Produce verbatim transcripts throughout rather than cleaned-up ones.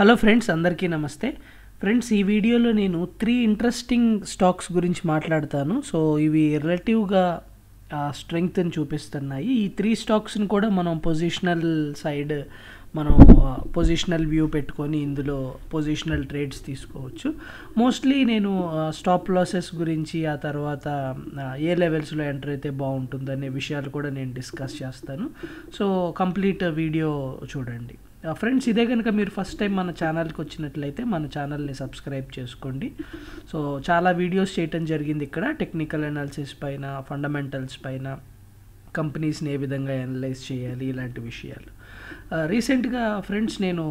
Hello friends అందరికీ నమస్తే friends ఈ వీడియోలో నేను త్రీ ఇంట్రెస్టింగ్ స్టాక్స్ గురించి మాట్లాడతాను సో ఇవి రిలేటివ్గా స్ట్రెంగ్త్ ని చూపిస్తున్నాయి ఈ త్రీ స్టాక్స్ ని కూడా మనం పొజిషనల్ సైడ్ మనం పొజిషనల్ వ్యూ పెట్టుకొని ఇందులో పొజిషనల్ ట్రేడ్స్ తీసుకోవచ్చు మోస్ట్లీ నేను స్టాప్ లాసెస్ గురించి ఆ తర్వాత ఏ లెవెల్స్ లో ఎంటర్ అయితే బాగుంటుందనే విషయాలు కూడా నేను డిస్కస్ చేస్తాను సో కంప్లీట్ వీడియో చూడండి ఫ్రెండ్స్ ఇదే గనుక మీరు ఫస్ట్ టైం మన ఛానల్ కి వచ్చినట్లయితే మన ఛానల్ ని సబ్స్క్రైబ్ చేసుకోండి సో చాలా వీడియోస్ చేయటం జరిగింది ఇక్కడ టెక్నికల్ అనాలిసిస్ పైన ఫండమెంటల్స్ పైన కంపెనీస్ ని ఏ విధంగా అనలైజ్ చేయాలి ఇలాంటి విషయాలు రీసెంట్ గా ఫ్రెండ్స్ నేను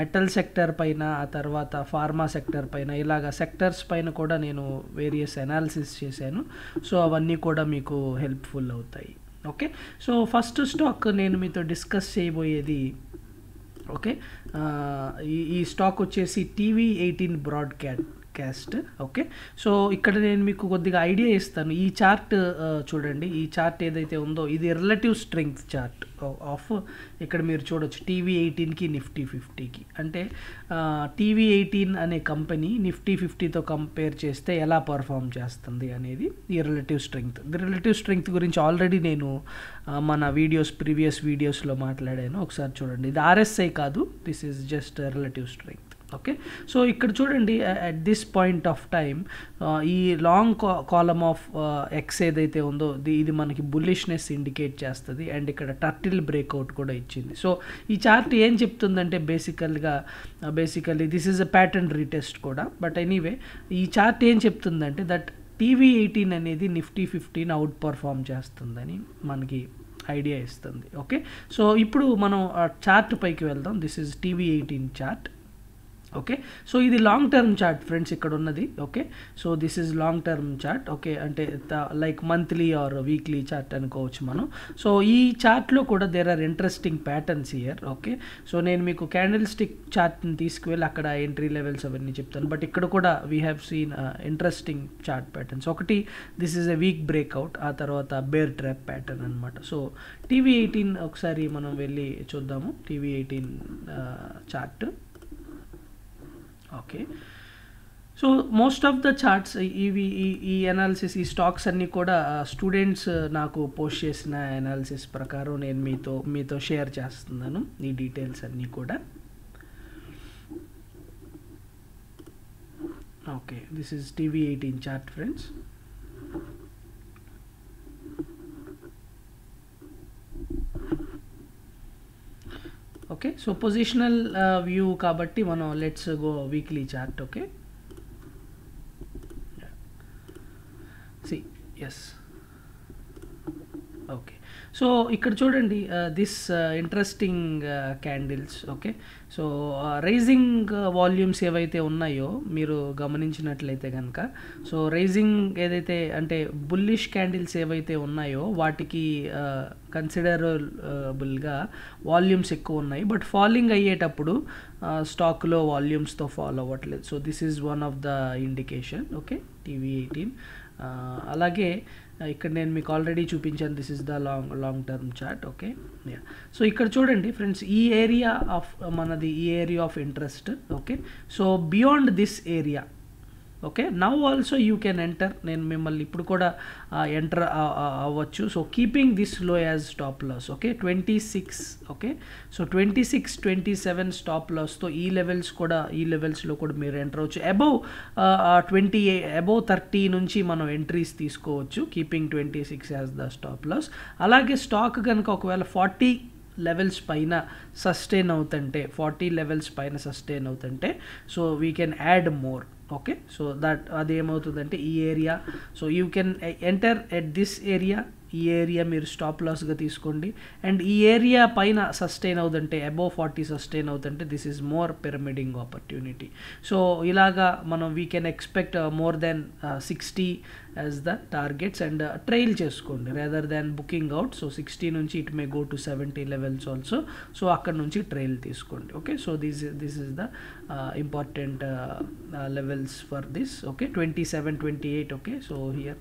మెటల్ సెక్టార్ పైన ఆ తర్వాత ఫార్మా సెక్టార్ పైన ఇలాగా సెక్టార్స్ పైన కూడా నేను వేరియస్ అనాలిసిస్ చేశాను సో అవన్నీ కూడా మీకు హెల్ప్ఫుల్ అవుతాయి ఓకే సో ఫస్ట్ స్టాక్ నేను మీతో డిస్కస్ చేయబోయేది ఓకే ఈ స్టాక్ వచ్చేసి TV eighteen broadcast okay so ఇక్కడ నేను మీకు కొద్దిగా ఐడియా ఇస్తాను ఈ చార్ట్ చూడండి ఈ చార్ట్ ఏదైతే ఉందో ఇది రిలేటివ్ స్ట్రెంగ్త్ చార్ట్ ఆఫ్ ఇక్కడ మీరు చూడొచ్చు టీవీ ఎయిటీన్ కి నిఫ్టీ ఫిఫ్టీ కి అంటే టీవీ ఎయిటీన్ అనే కంపెనీ నిఫ్టీ ఫిఫ్టీ తో కంపేర్ చేస్తే ఎలా పర్ఫామ్ చేస్తుంది అనేది ఈ relative strength the relative strength గురించి ఆల్రెడీ నేను మన వీడియోస్ ప్రీవియస్ వీడియోస్ లో మాట్లాడాను ఒకసారి చూడండి ఇది ఆర్ఎస్ఐ కాదు this is just relative strength okay so ఇక్కడ చూడండి at this point of time ఈ లాంగ్ కాలమ్ ఆఫ్ ఎక్స్ ఏదైతే ఉందో ఇది మనకి బుల్లిష్నెస్ ఇండికేట్ చేస్తుంది అండ్ ఇక్కడ టర్టిల్ బ్రేక్అవుట్ కూడా ఇచ్చింది సో ఈ చార్ట్ ఏం చెప్తుందంటే బేసికల్గా basically this is a pattern retest కూడా బట్ ఎనీవే ఈ చార్ట్ ఏం చెప్తుందంటే దట్ టీవీ ఎయిటీన్ అనేది నిఫ్టీ ఫిఫ్టీని అవుట్ పర్ఫామ్ చేస్తుందని మనకి ఐడియా ఇస్తుంది ఓకే సో ఇప్పుడు మనం చార్ట్ పైకి వెళ్దాం this is TV eighteen chart okay so ఇది లాంగ్ టర్మ్ చార్ట్ ఫ్రెండ్స్ ఇక్కడ ఉన్నది okay so this is long term chart okay అంటే like monthly or weekly chart అనుకోవచ్చు మనం సో ఈ చార్ట్లో కూడా there are interesting patterns here okay so నేను మీకు క్యాండిల్ స్టిక్ చార్ట్ని తీసుకువెళ్ళి అక్కడ ఎంట్రీ లెవెల్స్ అవన్నీ చెప్తాను బట్ ఇక్కడ కూడా we have seen interesting chart patterns ఒకటి this is a weak breakout ఆ తర్వాత బేర్ ట్రాప్ ప్యాటర్న్ అనమాట సో టీవీ ఎయిటీన్ ఒకసారి మనం వెళ్ళి చూద్దాము TV eighteen chart okay so most of the charts ఇవి ఈ అనాలిసిస్ ఈ స్టాక్స్ అన్నీ కూడా స్టూడెంట్స్ నాకు పోస్ట్ చేసిన అనాలిసిస్ ప్రకారం నేను మీతో మీతో షేర్ చేస్తున్నాను ఈ డీటెయిల్స్ అన్నీ కూడా okay this is TV eighteen chart friends okay so positional view కాబట్టి మనం let's go weekly chart okay C S okay so ఇక్కడ చూడండి this interesting candles okay so rising volumes ఏవైతే ఉన్నాయో మీరు గమనించినట్లయితే కనుక సో రైజింగ్ ఏదైతే అంటే బుల్లిష్ క్యాండిల్స్ ఏవైతే ఉన్నాయో వాటికి కన్సిడరబుల్గా వాల్యూమ్స్ ఎక్కువ ఉన్నాయి బట్ ఫాలింగ్ అయ్యేటప్పుడు స్టాక్లో వాల్యూమ్స్తో ఫాలో అవ్వట్లేదు so this is one of the indication okay TV eighteen అలాగే ఇక్కడ నేను మీకు ఆల్రెడీ చూపించాను this is the long long term chart okay so ఇక్కడ చూడండి ఫ్రెండ్స్ ఈ ఏరియా ఆఫ్ మనది ఈ area of interest okay so beyond this area okay now also you can enter నేను మిమ్మల్ని ఇప్పుడు కూడా ఎంటర్ అవ్వచ్చు సో కీపింగ్ దిస్ లో as stop loss okay twenty six okay so twenty six twenty seven stop లాస్తో ఈ levels కూడా ఈ లెవెల్స్లో కూడా మీరు ఎంటర్ అవ్వచ్చు అబౌవ్ ట్వంటీ అబౌవ్ థర్టీ నుంచి మనం ఎంట్రీస్ తీసుకోవచ్చు keeping twenty six as the stop loss అలాగే స్టాక్ కనుక ఒకవేళ ఫార్టీ లెవెల్స్ పైన సస్టైన్ అవుతుంటే ఫార్టీ లెవెల్స్ పైన సస్టైన్ అవుతుంటే so we can add more okay so that అదేమవుతుందంటే ఈ area so you can enter at this area ఈ ఏరియా మీరు స్టాప్ లాస్గా తీసుకోండి అండ్ ఈ ఏరియా పైన సస్టైన్ అవుతుంటే అబోవ్ ఫార్టీ సస్టైన్ అవుతుంటే this is more pyramiding opportunity so ఇలాగా మనం we can expect more then sixty as the targets and trail చేసుకోండి rather than booking out so sixty నుంచి it may go to seventy levels also so అక్కడ నుంచి trail తీసుకోండి okay so this this is the important levels for this okay twenty seven twenty eight okay so here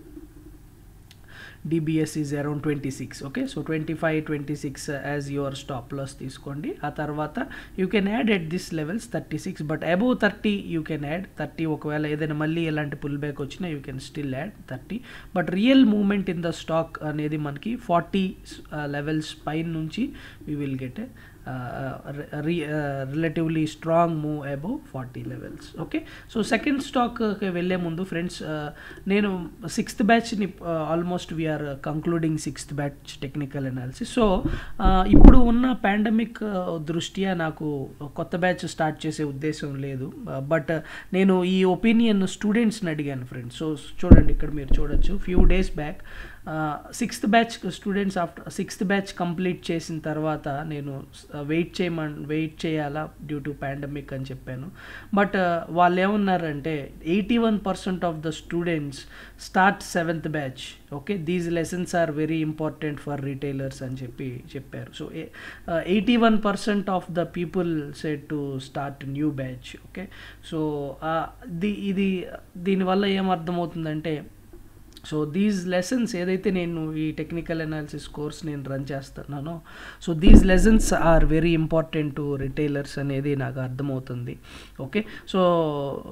D B S is around twenty-six. Okay, so twenty-five, twenty-six uh, as your stop loss iskondi. Atarvata you can add at this levels thirty-six, but above thirty you can add thirty. Okvela edaina malli elanti pullback ochina you can still add thirty, but real movement in the stock anedi manaki forty uh, levels pine nunchi we will get a Uh, re, uh, relatively strong move above forty levels. Okay, so second stock uh, velle mundu friends, uh, nenu sixth batch ni uh, almost we are uh, concluding sixth batch technical analysis. So ippudu unna pandemic drushtiya naku kotta batch start chese uddesham ledu, but uh, nenu ee opinion students ni adiganu friends. So chudandi ikkada meer chudochu, few days back sixth uh, batch students after sixth batch complete chesin tarvata nenu uh, wait cheyaman wait cheyala due to pandemic ani cheppanu, but vaallu em unnaru ante eighty-one percent of the students start seventh batch. Okay, these lessons are very important for retailers ani cheppi chepparu. So eighty-one percent of the people said to start new batch. Okay, so the idi deen valla em ardham avutundante, so these lessons edaithe nenu ee technical analysis course nenu run chestunnano, so these lessons are very important to retailers anedi naaku ardham avutundi. Okay, so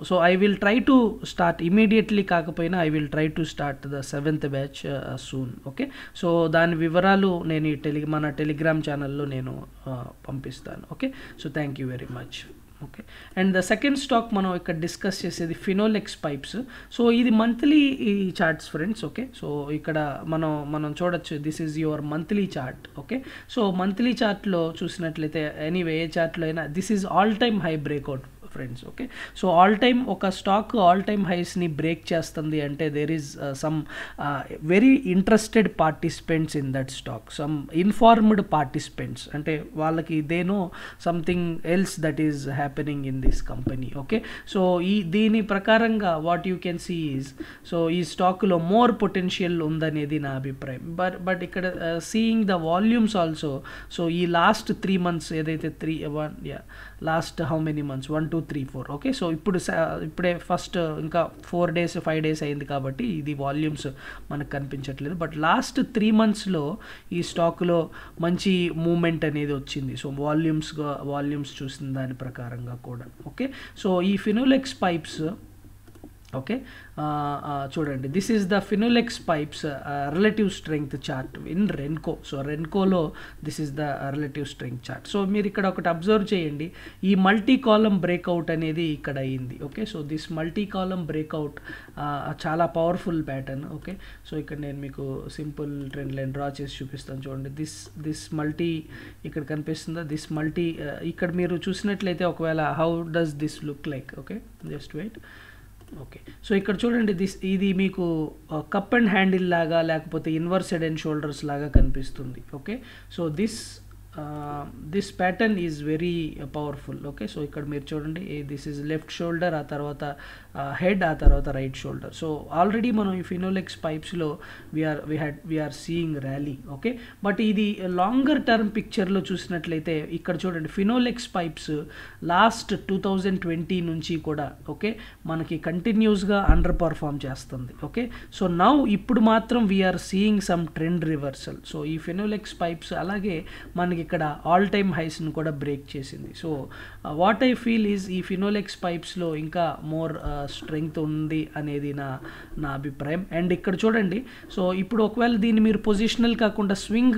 so I will try to start immediately kaakapoyina, I will try to start the seventh batch uh, soon. Okay, so dani vivaralu nenu ee tele mana telegram channel lo nenu uh, pampistanu. Okay, so thank you very much. Okay, and the second stock mano ikkada discuss chesedi Finolex Pipes. So idi monthly charts friends. Okay, so ikkada mano mano chodachu, this is your monthly chart. Okay, so monthly chart lo chusinatlaithe anyway chart lo aina this is all time high breakout friends. Okay, so all time oka stock all time highs ni break chestundi ante there is uh, some uh, very interested participants in that stock, some informed participants ante vallaki they know something else that is happening in this company. Okay, so ee deeni prakaranga what you can see is, so ee stock lo more potential undanedi na abhiprayam, but but ikkada uh, seeing the volumes also, so ee last three months edaithe three one yeah last how many months one two three four. Okay, so ippudu ippude first inka four days five days ayindi kabatti idi volumes manaku కనిపించట్లేదు, but last three months lo ee stock lo manchi movement anedi ochindi, so volumes volumes chusin dani prakaranga kuda. Okay, so ee Finolex Pipes. Okay, చూడండి this is the Finolex pipes relative strength chart in Renko. So రెన్కోలో this is the relative strength chart. So మీరు ఇక్కడ ఒకటి observe చేయండి, ఈ multi column breakout అనేది ఇక్కడ అయింది. Okay, so this multi column breakout చాలా పవర్ఫుల్ ప్యాటర్న్. ఓకే, సో ఇక్కడ నేను మీకు సింపుల్ ట్రెండ్ లైన్ డ్రా చేసి చూపిస్తాను. చూడండి దిస్ దిస్ మల్టీ ఇక్కడ కనిపిస్తుందా, దిస్ మల్టీ ఇక్కడ మీరు చూసినట్లయితే ఒకవేళ how does this look like. Okay, just wait. Okay, so ఇక్కడ చూడండి దిస్ ఇది మీకు కప్ అండ్ హ్యాండిల్ లాగా లేకపోతే ఇన్వర్స్ హెడ్ అండ్ షోల్డర్స్ లాగా కనిపిస్తుంది. Okay, so this this pattern is very powerful. Okay, so ఇక్కడ మీరు చూడండి దిస్ ఈజ్ లెఫ్ట్ షోల్డర్, ఆ తర్వాత హెడ్, ఆ తర్వాత రైట్ షోల్డర్. సో ఆల్రెడీ మనం ఈ ఫినోలెక్స్ పైప్స్లో we are we had we are seeing rally. Okay, but ఇది లాంగర్ టర్మ్ పిక్చర్లో చూసినట్లయితే ఇక్కడ చూడండి Finolex pipes last two thousand twenty నుంచి కూడా ఓకే మనకి కంటిన్యూస్గా అండర్ పర్ఫామ్ చేస్తుంది. ఓకే, సో నౌ ఇప్పుడు మాత్రం we are seeing some trend reversal. So ఈ ఫినోలెక్స్ పైప్స్ అలాగే మనకి ఇక్కడ ఆల్ టైమ్ హైస్ను కూడా బ్రేక్ చేసింది. So what I feel is ఈ ఫినోలెక్స్ పైప్స్లో ఇంకా మోర్ స్ట్రెంగ్త్ ఉంది అనేది నా నా అభిప్రాయం. అండ్ ఇక్కడ చూడండి, సో ఇప్పుడు ఒకవేళ దీన్ని మీరు పొజిషనల్ కాకుండా స్వింగ్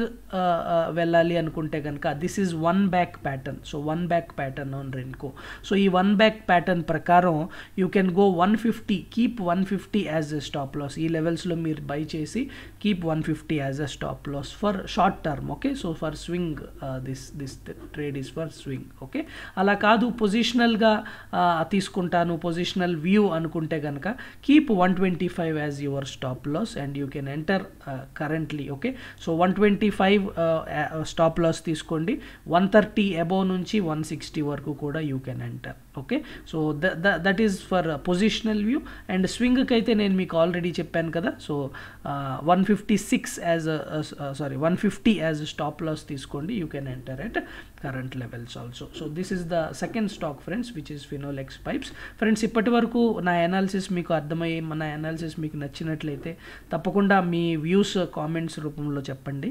వెళ్ళాలి అనుకుంటే కనుక this is one back pattern. So one back pattern on Renko. So ఈ వన్ బ్యాక్ ప్యాటర్న్ ప్రకారం you can go one fifty keep one fifty as a stop loss. ఈ లెవెల్స్లో మీరు బై చేసి keep one fifty as a stop loss for short term. Okay, so for swing Uh, this this trade is for swing. Okay, ala kaadu positional ga teeskuntanu positional view anukunte ganaka keep one twenty-five as your stop loss and you can enter uh, currently. Okay, so one twenty-five uh, uh, stop loss teeskondi, one thirty above nunchi one sixty varaku kuda you can enter. okay. So that, that, that is for uh, positional view. And swing kaithe nenu meeku already cheppan kada. So uh, one fifty-six as a uh, uh, sorry one fifty as a stop loss teeskondi, you can enter at current levels also. So this is the second stock friends, which is Finolex Pipes. Friends, ippati varaku na analysis meeku ardhamayi, mana analysis meeku nachinatlaithe tappakunda mee views comments roopamlo cheppandi.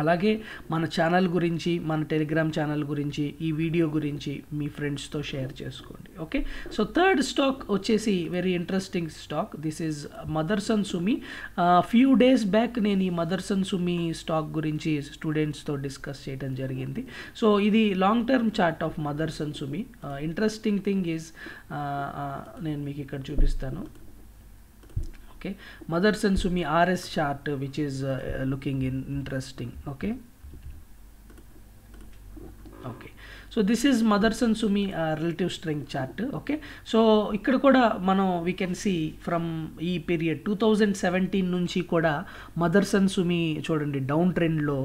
అలాగే మన channel గురించి, మన Telegram channel గురించి, ఈ video గురించి మీ ఫ్రెండ్స్తో share చేసుకోండి, okay. So third stock వచ్చేసి very interesting stock, this is Motherson Sumi. Few days back నేను ఈ మదర్సన్ సుమి స్టాక్ గురించి స్టూడెంట్స్తో డిస్కస్ చేయడం జరిగింది. సో ఇది long term chart of Motherson Sumi. Interesting thing is, నేను మీకు ఇక్కడ చూపిస్తాను. Okay. Motherson Sumi R S chart, which is uh, looking in interesting, okay. Okay, so this is Motherson Sumi uh, relative strength chart, okay. So ikkada kuda mano we can see from e period two thousand seventeen nunchi kuda Motherson Sumi chudandi down trend lo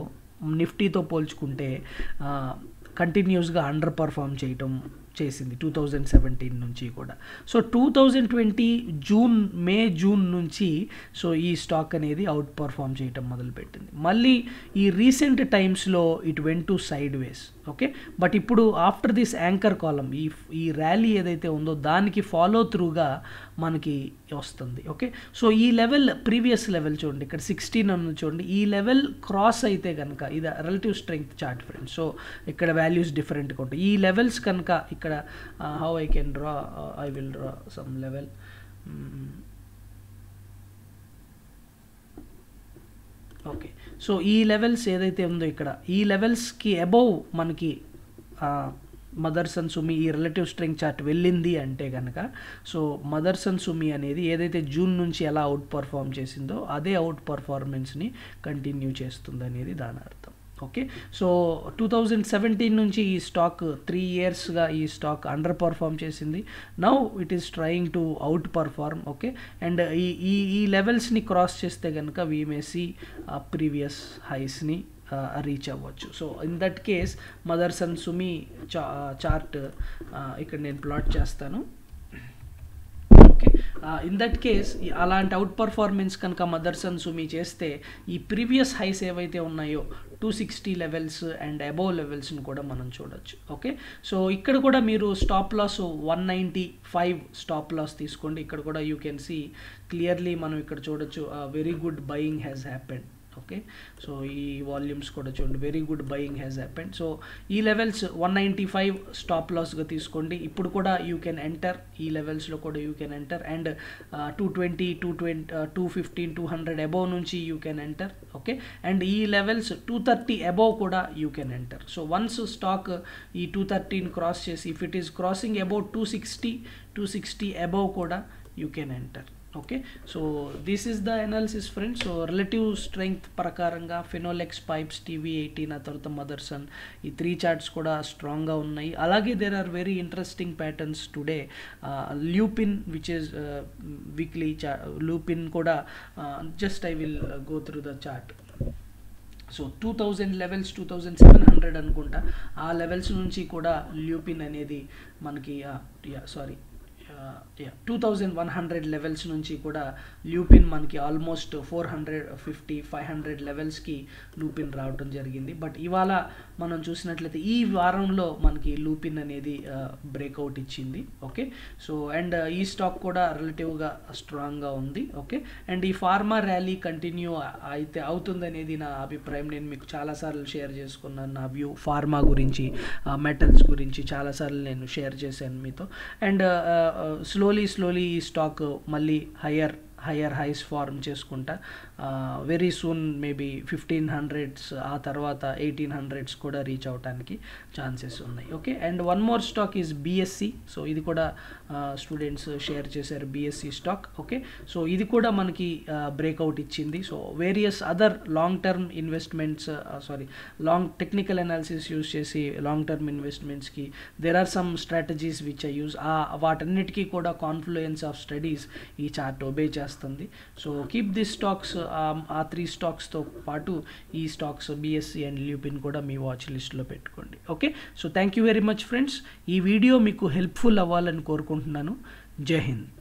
Nifty tho polchukunte uh, continuous ga under perform cheyatam చేసింది two thousand seventeen నుంచి కూడా. సో two thousand twenty June May June నుంచి so ఈ stock అనేది outperform చేయడం మొదలుపెట్టింది. మళ్ళీ ఈ రీసెంట్ టైమ్స్లో it went to sideways, okay. But ఇప్పుడు ఆఫ్టర్ దిస్ యాంకర్ కాలం ఈ ఈ ర్యాలీ ఏదైతే ఉందో దానికి ఫాలో త్రూగా మనకి వస్తుంది, ఓకే. సో ఈ లెవెల్ ప్రీవియస్ లెవెల్ చూడండి, ఇక్కడ సిక్స్టీన్ అన్న చూడండి, ఈ లెవెల్ క్రాస్ అయితే కనుక ఇది relative strength chart friends. So ఇక్కడ వాల్యూస్ డిఫరెంట్గా ఉంటాయి. ఈ లెవెల్స్ కనుక ఇక్కడ how I can draw, I will draw some level. Okay, so ఈ లెవెల్స్ ఏదైతే ఉందో ఇక్కడ ఈ లెవెల్స్కి అబౌవ్ మనకి మదర్సన్ సుమి ఈ రిలేటివ్ స్ట్రెంగ్త్ చార్ట్ వెళ్ళింది అంటే కనుక సో మదర్సన్ సుమి అనేది ఏదైతే జూన్ నుంచి ఎలా అవుట్ పర్ఫామ్ చేసిందో అదే అవుట్ పర్ఫార్మెన్స్ని కంటిన్యూ చేస్తుంది అనేది దాని అర్థం, okay. So two thousand seventeen నుంచి ఈ స్టాక్ త్రీ ఇయర్స్గా ఈ స్టాక్ అండర్ పర్ఫామ్ చేసింది. Now it is trying to outperform, okay. And ఈ ఈ ఈ లెవెల్స్ని క్రాస్ చేస్తే కనుక వీ మే సీ ప్రీవియస్ హైస్ని రీచ్ అవ్వచ్చు. So in that case Motherson Sumi చా చార్ట్ ఇక్కడ నేను ప్లాట్ చేస్తాను, ఓకే. ఇన్ దట్ కేస్ అలాంటి అవుట్ పర్ఫార్మెన్స్ కనుక మదర్సన్ సుమి చేస్తే ఈ ప్రీవియస్ హైస్ ఏవైతే ఉన్నాయో two sixty levels and above లెవెల్స్ని కూడా మనం చూడొచ్చు, ఓకే. సో ఇక్కడ కూడా మీరు stop loss one ninety five stop loss తీసుకోండి. ఇక్కడ కూడా యూ కెన్ సీ క్లియర్లీ మనం ఇక్కడ చూడొచ్చు, very good buying has happened, okay. So ఈ వాల్యూమ్స్ కూడా చూడండి, very good buying has happened. So ఈ levels one ninety five stop లాస్గా తీసుకోండి. ఇప్పుడు కూడా యూ కెన్ ఎంటర్, ఈ లెవెల్స్లో కూడా you can enter. And two twenty two twenty two fifteen two hundred above నుంచి you can enter, okay. And ఈ లెవెల్స్ టూ థర్టీ అబోవ్ కూడా you can enter. So once stock ఈ two థర్టీని cross చేసి if it is crossing above two sixty two sixty above కూడా you can enter, okay. So this is the analysis friends. So relative strength ప్రకారంగా Finolex pipes, TV eighteen, ఆ తర్వాత Motherson, ఈ three charts కూడా స్ట్రాంగ్గా ఉన్నాయి. అలాగే there are very interesting patterns today. Lupin which is weekly chart, Lupin కూడా just I will go through the chart. So two thousand levels two thousand seven hundred అనుకుంటా, ఆ లెవెల్స్ నుంచి కూడా లూపిన్ అనేది మనకి sorry two thousand one hundred levels నుంచి కూడా లూపిన్ మనకి almost four hundred fifty five hundred లెవెల్స్కి లూపిన్ రావటం జరిగింది. బట్ ఇవాళ మనం చూసినట్లయితే ఈ వారంలో మనకి లూపిన్ అనేది బ్రేక్అవుట్ ఇచ్చింది, ఓకే. సో అండ్ ఈ స్టాక్ కూడా రిలేటివ్గా స్ట్రాంగ్గా ఉంది, ఓకే. అండ్ ఈ ఫార్మా ర్యాలీ కంటిన్యూ అయితే అవుతుందనేది నా అభిప్రాయం. నేను మీకు చాలాసార్లు షేర్ చేసుకున్నాను నా వ్యూ ఫార్మా గురించి, మెటల్స్ గురించి చాలాసార్లు నేను షేర్ చేశాను మీతో. అండ్ స్లోలీ స్లోలీ ఈ స్టాక్ మళ్ళీ హయ్యర్ హయ్యర్ హైస్ ఫార్మ్ చేసుకుంటా very soon maybe fifteen hundreds ఆ తర్వాత ఎయిటీన్ హండ్రెడ్స్ కూడా రీచ్ అవడానికి ఛాన్సెస్ ఉన్నాయి, okay. And one more stock is BSE. So ఇది కూడా స్టూడెంట్స్ షేర్ చేశారు బీఎస్సి స్టాక్, ఓకే. సో ఇది కూడా మనకి బ్రేక్అవుట్ ఇచ్చింది. So various other long term investments sorry long technical analysis use చేసి లాంగ్ టర్మ్ ఇన్వెస్ట్మెంట్స్కి there are some strategies which I use, వాటన్నిటికీ కూడా కాన్ఫ్లుయెన్స్ ఆఫ్ స్టడీస్ ఈ చార్ట్ ఒబే చేస్తారు వస్తుంది. సో కీప్ దిస్ స్టాక్స్, ఆ త్రీ స్టాక్స్తో పాటు ఈ స్టాక్స్ బిఎస్సి అండ్ ల్యూపిన్ కూడా మీ వాచ్ లిస్ట్లో పెట్టుకోండి. Okay, so thank you very much friends. ఈ వీడియో మీకు హెల్ప్ఫుల్ అవ్వాలని కోరుకుంటున్నాను. జై హింద్.